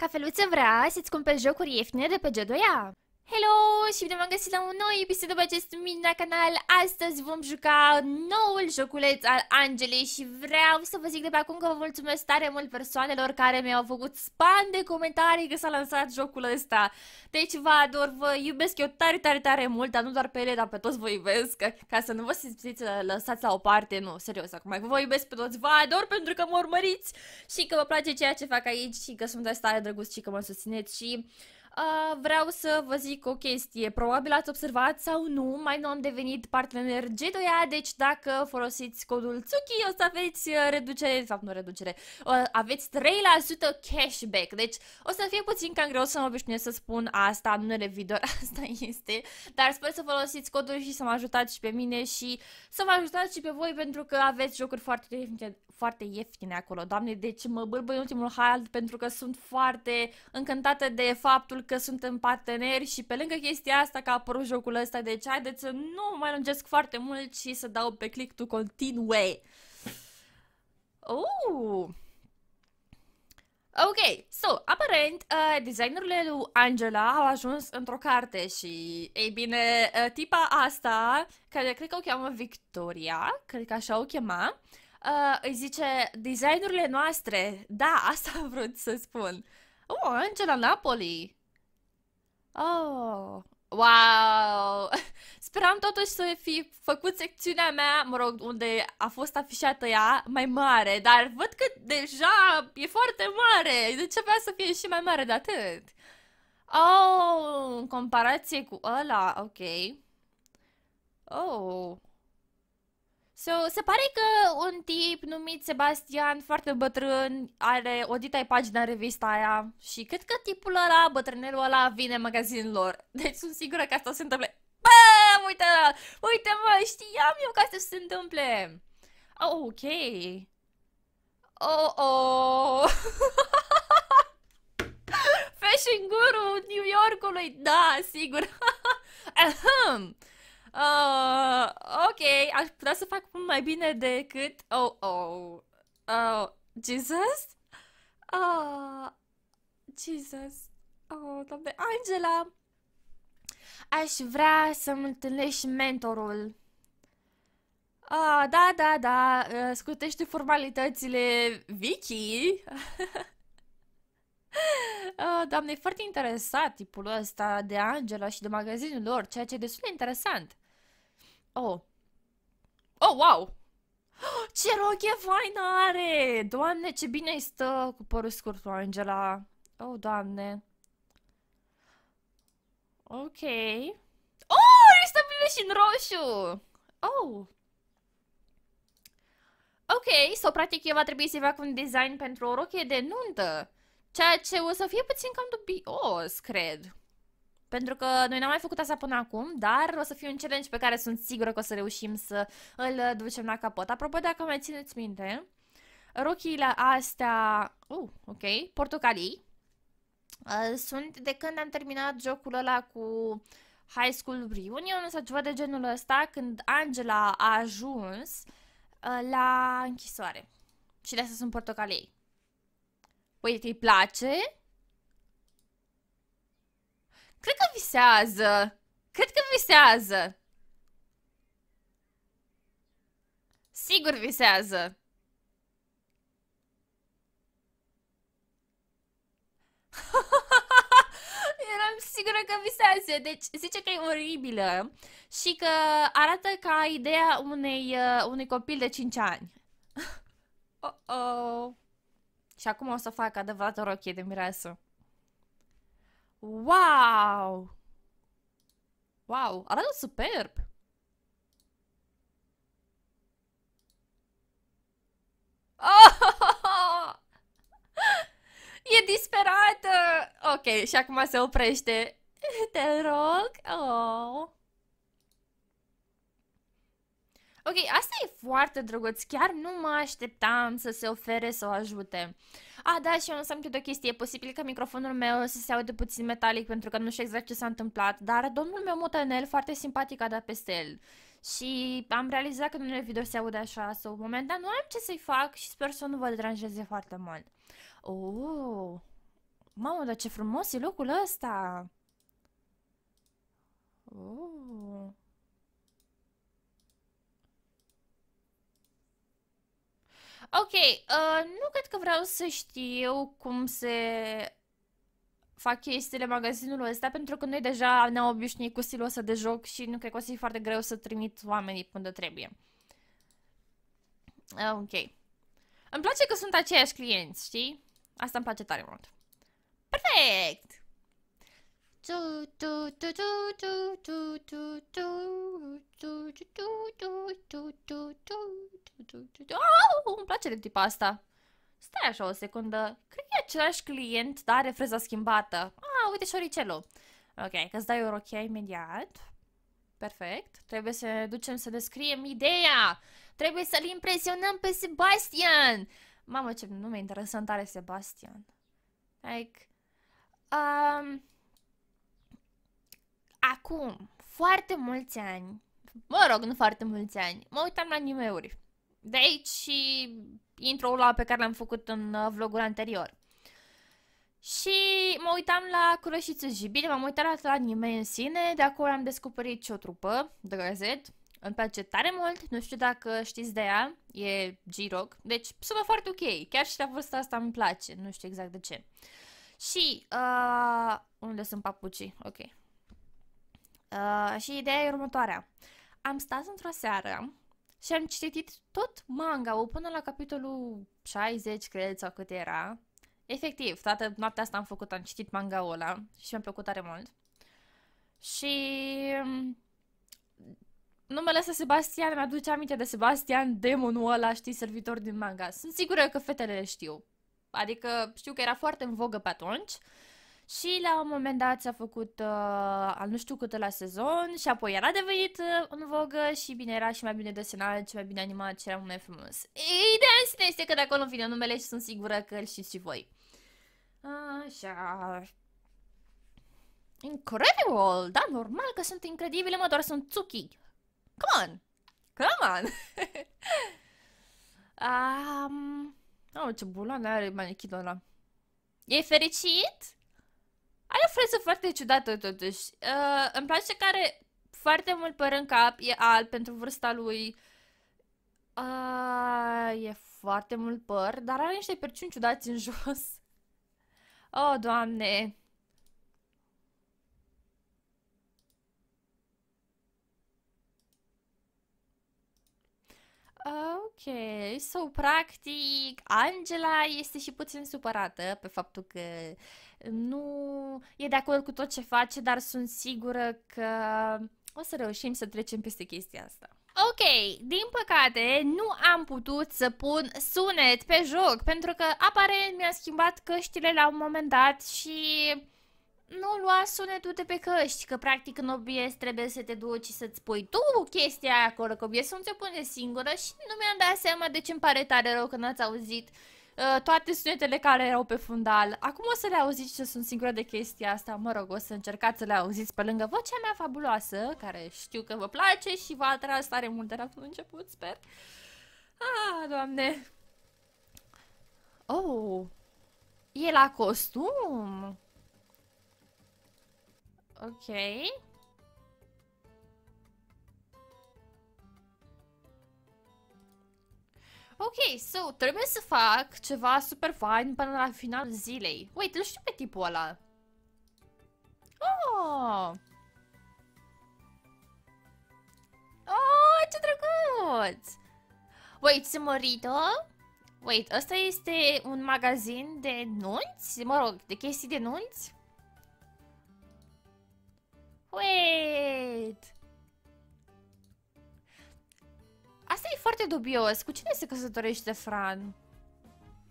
Cafeluță vrea să-ți cumperi jocuri ieftine de pe G2A. Hello și bine v-am găsit la un nou episod pe acest mini canal. Astăzi vom juca noul joculeț al Angelei și vreau să vă zic de pe acum că vă mulțumesc tare mult persoanelor care mi-au făcut spam de comentarii că s-a lansat jocul ăsta. Deci vă ador, vă iubesc eu tare, tare, tare mult, dar nu doar pe ele, dar pe toți vă iubesc. Ca să nu vă simțiți lăsați la o parte, nu, serios, acum vă iubesc pe toți, vă ador pentru că mă urmăriți și că vă place ceea ce fac aici și că sunteți tare drăguți și că mă susțineți și... vreau să vă zic o chestie, probabil ați observat sau nu, mai nou am devenit partener G2A, deci dacă folosiți codul TSUKI o să aveți reducere, de fapt nu reducere, aveți 3% cashback, deci o să fie puțin cam greu să mă obișnuiesc să spun asta în unele videouri, asta este, dar sper să folosiți codul și să mă ajutați și pe mine și să mă ajutați și pe voi pentru că aveți jocuri foarte ieftine, acolo, doamne, deci mă bâlbâi în ultimul hal pentru că sunt foarte încântată de faptul că suntem parteneri și pe lângă chestia asta că a apărut jocul ăsta, deci haideți să nu mai lungesc foarte mult și să dau pe click to continue. Ok, so, aparent, designerurile lui Angela au ajuns într-o carte și, ei bine, tipa asta, care cred că o cheamă Victoria, cred că așa o chema, îi zice, designerurile noastre, da, asta am vrut să spun. Oh, Angela Napoli! Oh, wow! Speram totuși să fi făcut secțiunea mea, mă rog, unde a fost afișată ea, mai mare, dar văd că deja e foarte mare, deci avea să fie și mai mare de atât. Oh, în comparație cu ăla, ok. Oh... So, se pare că un tip numit Sebastian, foarte bătrân, are o dita-i pagina în revista aia și cred că tipul ăla, bătrânelul ăla, vine în magazinul lor. Deci sunt sigură că asta se întâmple. Bam! Uite-mă, știam eu că asta se întâmple. Oh, ok. Oh. Fashion guru New Yorkului, da, sigur. Ok, aș putea să fac mult mai bine decât... Jesus? Jesus... Oh, doamne, Angela! Aș vrea să-mi întâlnești mentorul. Da, scutește formalitățile Vicky. Doamne, e foarte interesat tipul ăsta de Angela și de magazinul lor, ceea ce e destul de interesant. Oh, wow! Ce rochie faină are! Doamne, ce bine îi stă cu părul scurt cu Angela. Oh, doamne. Ok. Oh, este bine și în roșu! Oh! Ok, sau practic eu va trebui să-i fac un design pentru o rochie de nuntă. Ceea ce o să fie puțin cam dubios, cred. Pentru că noi n-am mai făcut asta până acum, dar o să fie un challenge pe care sunt sigură că o să reușim să îl ducem la capăt. Apropo, dacă mai țineți minte, rochiile astea, ok, portocalii, sunt de când am terminat jocul ăla cu High School Reunion sau ceva de genul ăsta, când Angela a ajuns la închisoare. Și de asta sunt portocalii. Uite, îi place? Cred că visează! Sigur visează! Eram sigură că visează! Deci, zice că e oribilă și că arată ca ideea unui copil de 5 ani. Oh-oh! Și acum o să fac adevărat o rochie de mireasă. Wow! Wow, arată superb! Oh! E disperată! Ok, și acum se oprește. Te rog! Oh! Ok, asta e foarte drăguț, chiar nu mă așteptam să se ofere să o ajute. Da, și eu nu am o chestie, e posibil că microfonul meu să se aude puțin metalic pentru că nu știu exact ce s-a întâmplat, dar domnul meu motanel foarte simpatic a dat peste el. Și am realizat că în unele video se aude așa, sau momentan nu am ce să-i fac și sper să nu vă deranjeze foarte mult. Mamă, dar ce frumos e locul ăsta! Oh. Ok, nu cred că vreau să știu cum se fac chestiile magazinul ăsta, pentru că noi deja ne-am obișnuit cu stilul ăsta de joc și nu cred că o să fie foarte greu să trimit oamenii unde trebuie. Ok. Îmi place că sunt aceiași clienți, știi? Asta îmi place tare mult. Perfect! Oh, îmi place de tipa asta. Stai așa o secundă. Cred că e același client, dar are freza schimbată. Ah, uite și oricelul. Ok, că-ți dai o rochie imediat. Perfect. Trebuie să ne ducem să descriem ideea. Trebuie să-l impresionăm pe Sebastian. Mamă, ce nume interesant are Sebastian. Like, acum foarte mulți ani, mă rog, nu foarte mulți ani, mă uitam la anime-uri. De aici și intro-ul ăla pe care l-am făcut în vlogul anterior. Și mă uitam la Kuroshitsu Ghibli, m-am uitat la anime în sine, de acolo am descoperit ce o trupă de gazet. Îmi place tare mult, nu știu dacă știți de ea, e G-Rock, deci sună foarte ok, chiar și la vârsta asta îmi place, nu știu exact de ce. Și, unde sunt papucii? Ok. Și ideea e următoarea. Am stat într-o seară și am citit tot manga-ul până la capitolul 60, cred, sau cât era. Efectiv, toată noaptea asta am făcut, am citit manga-ul ăla și mi-a plăcut tare mult. Și numele ăsta Sebastian mi-aduce aminte de Sebastian, demonul ăla, știi, servitor din manga. Sunt sigură că fetele le știu. Adică știu că era foarte în vogă pe atunci. Și la un moment dat s-a făcut al nu știu câte la sezon și apoi era devenit în vogă și bine, era și mai bine desenat, și mai bine animat, și era mai frumos. Ideea în sine este că de acolo vine numele și sunt sigură că îl știți și voi. Așa. Incredibil! Da, normal că sunt incredibile, mă, doar sunt TSUKI. Come on! Come on! Oh, ce buloane are manichidul ăla. E fericit? Are o freză foarte ciudată totuși. Îmi place că are foarte mult păr în cap, e alb pentru vârsta lui. E foarte mult păr, dar are niște perciuni ciudați în jos. Oh, Doamne! Ok, so practic Angela este și puțin supărată pe faptul că nu e de acord cu tot ce face, dar sunt sigură că o să reușim să trecem peste chestia asta. Ok, din păcate nu am putut să pun sunet pe joc, pentru că aparent mi-a schimbat căștile la un moment dat și nu lua sunetul de pe căști, că practic în OBS trebuie să te duci și să-ți pui tu chestia aia acolo, că OBS-ul ți-o pune singură și nu mi-am dat seama, deci îmi pare tare rău că n-ați auzit toate sunetele care erau pe fundal. Acum o să le auziți și sunt singură de chestia asta, mă rog, o să încercați să le auziți pe lângă vocea mea fabuloasă, care știu că vă place și v-a atras tare mult de la început, sper. Ah, Doamne! Oh! E la costum! Ok. Ok, so, trebuie să fac ceva super fain până la finalul zilei. Uite, îl știu pe tipul ăla. Oh! Oh, ce drăguț! Wait, se mărită? Wait, ăsta este un magazin de nunți? Mă rog, de chestii de nunți? Wait! Asta e foarte dubios. Cu cine se căsătorește Fran?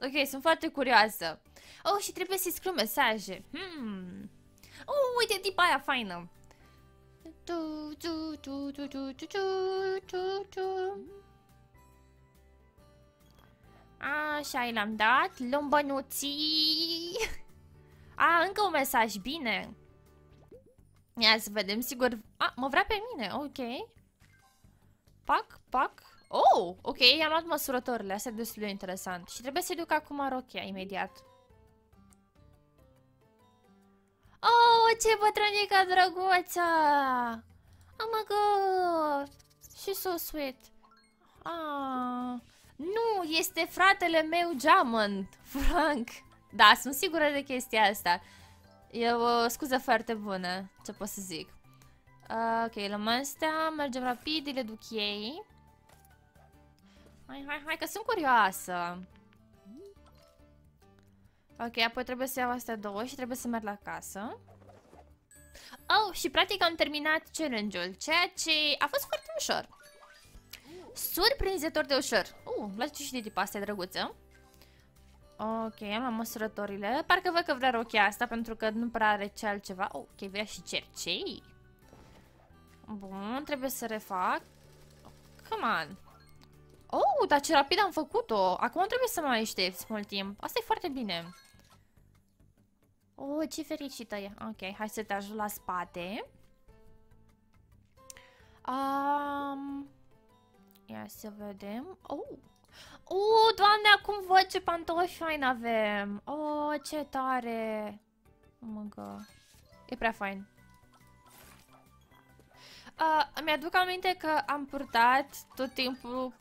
Ok, sunt foarte curioasă. Oh, și trebuie să-i scriu mesaje. Oh, uite tipa aia faină. Așa, l-am dat. Luăm bănuții. Încă un mesaj, bine. Ia să vedem, sigur... mă vrea pe mine, ok. Pac, pac. Oh, ok, i-am luat măsurătorile, asta e destul de interesant. Și trebuie să-i duc acum rochia, imediat. ce bătrânica drăguță! Oh my god! She's so sweet! Ah. Nu, este fratele meu geamăn, Frank! Da, sunt sigură de chestia asta. E o scuză foarte bună, ce pot să zic. Ok, la astea, mergem rapid, îi le duc ei. Hai că sunt curioasă. Ok, apoi trebuie să iau astea două și trebuie să merg la casă. Oh, și practic am terminat challenge-ul, ceea ce a fost foarte ușor. Surprinzător de ușor. Place și de tipa asta, e drăguță. Ok, am măsurătorile. Parcă văd că vrea rochia asta, pentru că nu prea are ce altceva. Ok, vrea și cercei. Bun, trebuie să refac. Come on. Oh, dar ce rapid am făcut-o. Acum trebuie să mai aștepți mult timp. Asta e foarte bine. Oh, ce fericită e. Ok, hai să te ajut la spate. Ia să vedem. Doamne, acum văd ce pantofi fain avem. Oh, ce tare. E prea fain. Mi-aduc aminte că am purtat tot timpul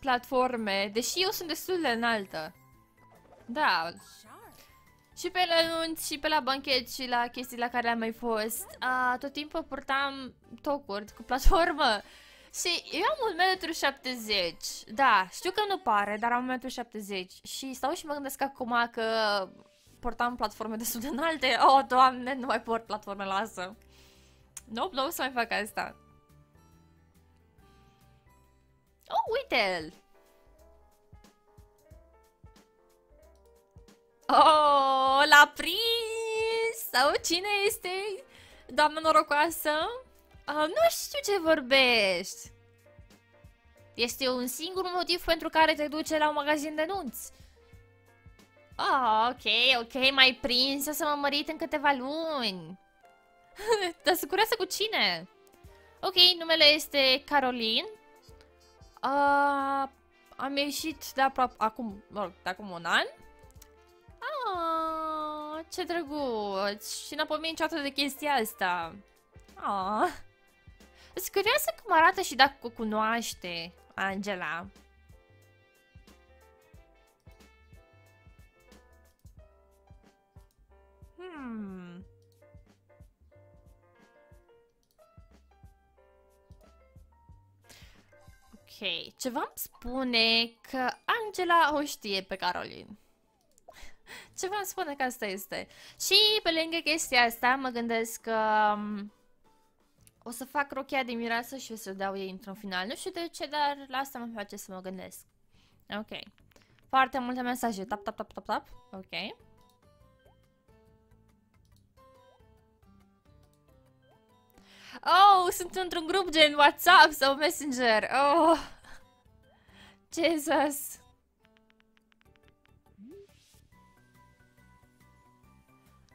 platforme, deși eu sunt destul de înaltă. Da. Și pe la nunți, și pe la banchet, și la chestii la care am mai fost, tot timpul purtam tocuri cu platformă. Și eu am 1,70 m. Da, știu că nu pare, dar am 1,70 m. Și stau și mă gândesc acum că portam platforme destul de înalte. Oh, doamne, nu mai port platforme, lasă. Nope, nu o să mai fac asta. Oh, uite-l! Oh, l-a prins! Sau cine este doamna norocoasă? Nu știu ce vorbești. Este un singur motiv pentru care te duce la un magazin de nunți. Ok, m-ai prins, o să mă mărit în câteva luni. Dar sunt curioasă cu cine? Ok, numele este Caroline. Am ieșit de aproape acum un an. Ce drăguț. Și n-am pomenit niciodată de chestia asta. Sunt curioasă cum arată și dacă o cunoaște Angela. Ok, ceva îmi spune că Angela o știe pe Caroline. Ceva îmi spune că asta este. Și pe lângă chestia asta mă gândesc că o să fac rochia de mireasă și o să dau ei într-un final. Nu știu de ce, dar la asta mă face să mă gândesc. Ok. Foarte multe mesaje. Tap, tap, tap, tap, tap. Ok. Oh, sunt într-un grup gen WhatsApp sau Messenger. Oh. Jesus.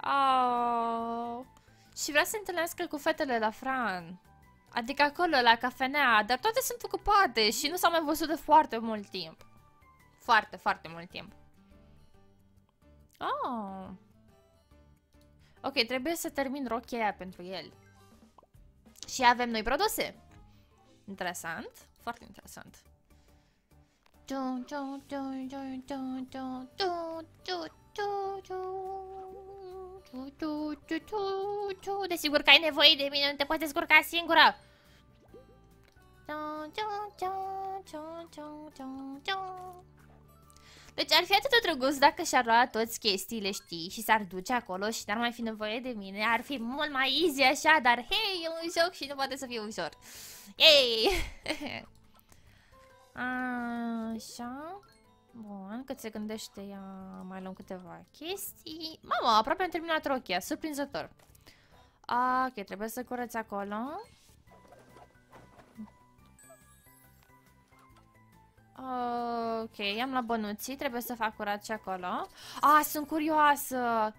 Oh. Și vrea să se întâlnească cu fetele la Fran. Adică acolo, la cafenea. Dar toate sunt ocupate și nu s-au mai văzut de foarte mult timp. Foarte, foarte mult timp. Oh. Ok, trebuie să termin rochia aia pentru el. Și avem noi produse. Interesant. Foarte interesant. Desigur că ai nevoie de mine, nu te poți descurca singură. Deci ar fi atât de drăguț dacă și-ar lua toți chestiile, știi, și s-ar duce acolo și n-ar mai fi nevoie de mine. Ar fi mult mai easy așa, dar hei, e un joc și nu poate să fie ușor. Yay! Așa. Bun, cât se gândește ea, mai luăm câteva chestii. Mama, aproape am terminat rochia, surprinzător. Ok, trebuie să curăț acolo. Ok, am la bănuții, trebuie să fac curat și acolo. Sunt curioasă.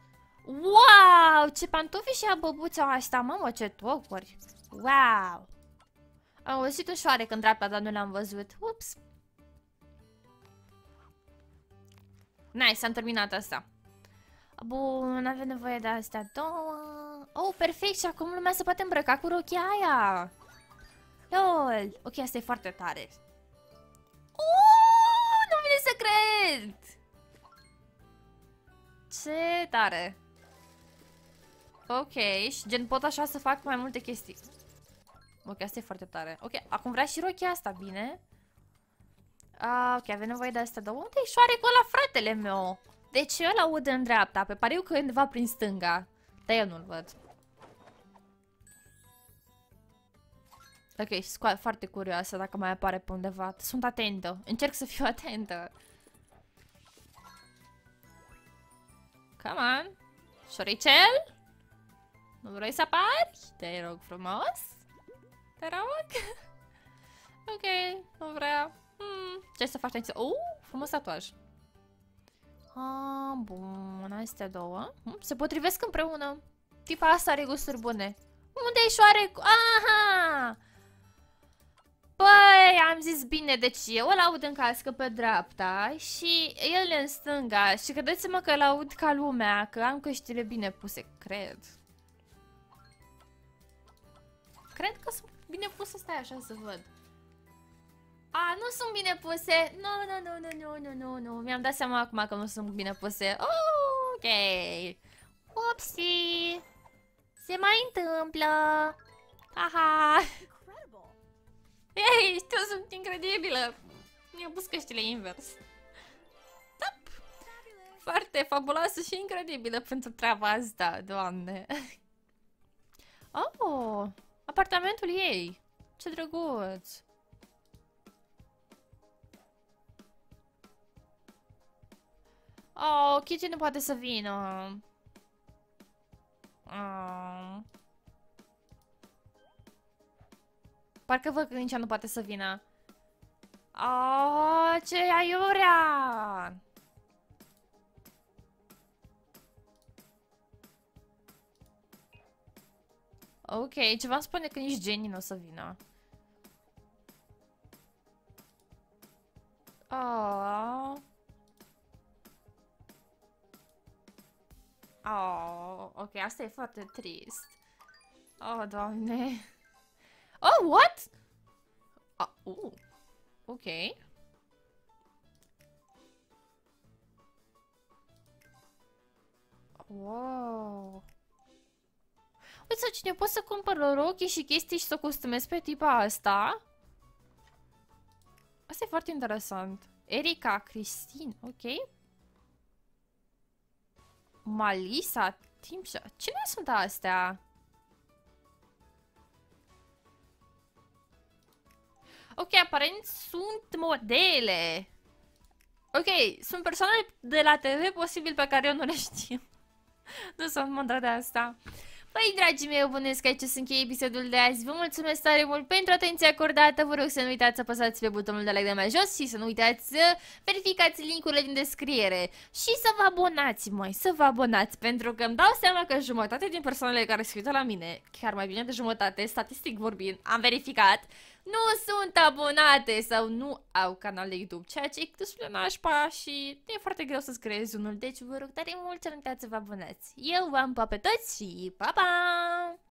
Wow, ce pantofi și a băbuța asta, mamă, ce tocuri. Wow. Am găsit ușoare când dreapta, dar nu l-am văzut. Ups. Nice, am terminat asta. Bun, avem nevoie de astea două. Oh, perfect, și acum lumea se poate îmbrăca cu rochia aia. LOL. Ok, asta e foarte tare. Nu vine să cred. Ce tare. Ok, și gen pot așa să fac mai multe chestii. Ok, asta e foarte tare. Ok, acum vrea și rochia asta, bine. Ok, avem nevoie de astea două. Unde e șoarecul ăla, fratele meu? Deci eu îl aud în dreapta, pe pariu că e undeva prin stânga. Dar eu nu-l văd. Ok, sunt foarte curioasă dacă mai apare pe undeva. Sunt atentă, încerc să fiu atentă. Come on, șoricel? Nu vrei să apari? Te rog frumos. Te rog. Ok, nu vreau. Ce să faci? Frumos tatuaj. Bun, astea două se potrivesc împreună. Tipa asta are gusturi bune. Unde-i șoarecul? Aha! Păi, am zis bine, deci eu îl aud în cască pe dreapta și el în stânga. Și credeți-mă că îl aud ca lumea, că am căștile bine puse, cred. Cred că sunt bine puse, stai așa să văd. A, nu sunt bine puse. Nu. Mi-am dat seama acum că nu sunt bine puse. Ok. Upsi. Se mai întâmplă. Haha. Ei, știu, sunt incredibilă. Mi-am pus căștile invers. Top. Foarte fabuloasă și incredibilă pentru treaba asta, doamne. Oh, apartamentul ei. Ce drăguț. Oh, Kitty nu poate să vină. Parcă văd că nici ea nu poate să vină. Oh, ce aiurea! Ok, ceva îmi spune că nici Jenny nu o să vină. Oh. Oh, ok, asta e foarte trist. Oh, doamne. Oh, what? Ok. Wow. Uite, cine pot să cumpăr rochii și chestii și să o costumez pe tipa asta? Asta e foarte interesant. Erika, Cristina, ok. Malisa, Timsha. Cine sunt astea? Ok, aparent sunt modele. Ok, sunt persoane de la TV posibil pe care eu nu le știu. Nu sunt mândră de asta. Păi, dragii mei, eu bănuiesc că aici se încheie episodul de azi. Vă mulțumesc tare mult pentru atenția acordată. Vă rog să nu uitați să apăsați pe butonul de like de mai jos și să nu uitați să verificați linkurile din descriere. Și să vă abonați, să vă abonați, pentru că îmi dau seama că jumătate din persoanele care se uită la mine, chiar mai bine de jumătate, statistic vorbind, am verificat, nu sunt abonate sau nu au canal de YouTube, ceea ce e destul de nașpa și e foarte greu să-ți creezi unul. Deci vă rog tare mult să nu uitați să vă abonați. Eu v-am pupat pe toți și pa, pa!